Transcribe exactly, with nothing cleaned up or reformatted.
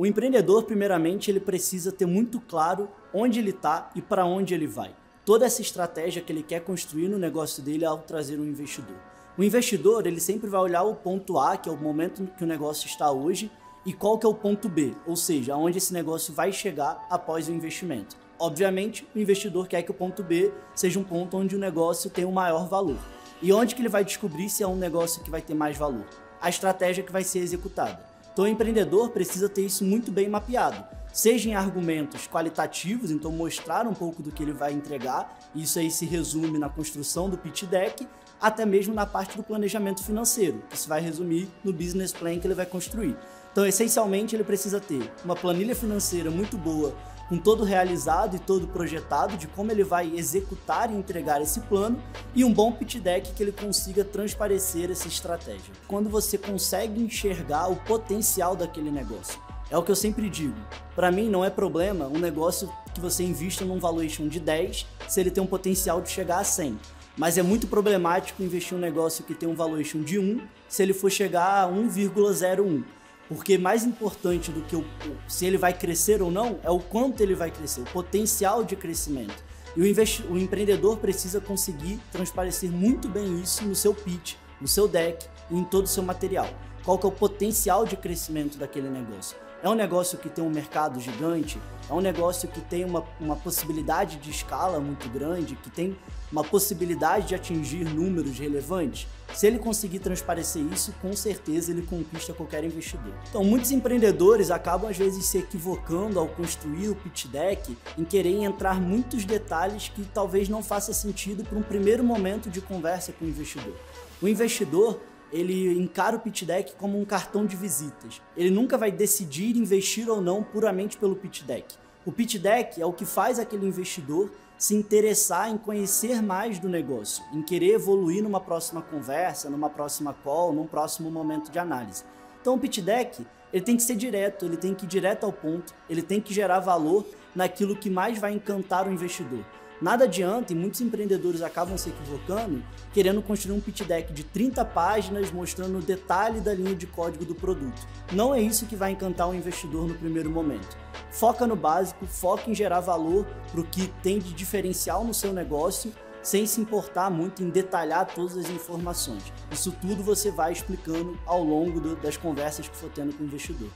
O empreendedor, primeiramente, ele precisa ter muito claro onde ele está e para onde ele vai. Toda essa estratégia que ele quer construir no negócio dele ao trazer um investidor. O investidor, ele sempre vai olhar o ponto A, que é o momento que o negócio está hoje, e qual que é o ponto B, ou seja, aonde esse negócio vai chegar após o investimento. Obviamente, o investidor quer que o ponto B seja um ponto onde o negócio tem o maior valor. E onde que ele vai descobrir se é um negócio que vai ter mais valor? A estratégia que vai ser executada. Então, o empreendedor precisa ter isso muito bem mapeado, seja em argumentos qualitativos, então mostrar um pouco do que ele vai entregar, isso aí se resume na construção do pitch deck, até mesmo na parte do planejamento financeiro, que se vai resumir no business plan que ele vai construir. Então, essencialmente, ele precisa ter uma planilha financeira muito boa, com todo realizado e todo projetado de como ele vai executar e entregar esse plano e um bom pitch deck que ele consiga transparecer essa estratégia. Quando você consegue enxergar o potencial daquele negócio, é o que eu sempre digo, para mim não é problema um negócio que você invista num valuation de dez se ele tem um potencial de chegar a cem. Mas é muito problemático investir em um negócio que tem um valuation de um se ele for chegar a um vírgula zero um. Porque mais importante do que o, se ele vai crescer ou não, é o quanto ele vai crescer, o potencial de crescimento. E o, investi- o empreendedor precisa conseguir transparecer muito bem isso no seu pitch, no seu deck e em todo o seu material. Qual que é o potencial de crescimento daquele negócio? É um negócio que tem um mercado gigante? É um negócio que tem uma, uma possibilidade de escala muito grande? Que tem uma possibilidade de atingir números relevantes? Se ele conseguir transparecer isso, com certeza ele conquista qualquer investidor. Então, muitos empreendedores acabam às vezes se equivocando ao construir o pitch deck em querer entrar muitos detalhes que talvez não faça sentido para um primeiro momento de conversa com o investidor. O investidor, ele encara o pitch deck como um cartão de visitas. Ele nunca vai decidir investir ou não puramente pelo pitch deck. O pitch deck é o que faz aquele investidor se interessar em conhecer mais do negócio, em querer evoluir numa próxima conversa, numa próxima call, num próximo momento de análise. Então o pitch deck, ele tem que ser direto, ele tem que ir direto ao ponto, ele tem que gerar valor naquilo que mais vai encantar o investidor. Nada adianta, e muitos empreendedores acabam se equivocando, querendo construir um pitch deck de trinta páginas mostrando o detalhe da linha de código do produto. Não é isso que vai encantar o investidor no primeiro momento. Foca no básico, foca em gerar valor para o que tem de diferencial no seu negócio, sem se importar muito em detalhar todas as informações. Isso tudo você vai explicando ao longo do, das conversas que for tendo com o investidor.